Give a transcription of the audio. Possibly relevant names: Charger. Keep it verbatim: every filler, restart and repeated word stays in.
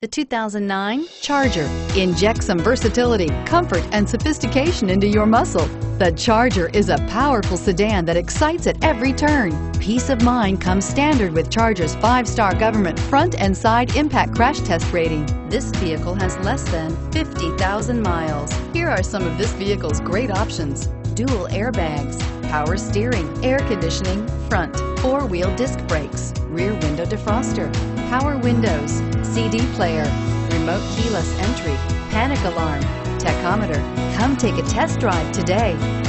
The two thousand nine Charger. Inject some versatility, comfort, and sophistication into your muscle. The Charger is a powerful sedan that excites at every turn. Peace of mind comes standard with Charger's five-star government front and side impact crash test rating. This vehicle has less than fifty thousand miles. Here are some of this vehicle's great options: dual airbags, power steering, air conditioning, front, four-wheel disc brakes, rear window defroster, power windows, C D player, remote keyless entry, panic alarm, tachometer. Come take a test drive today.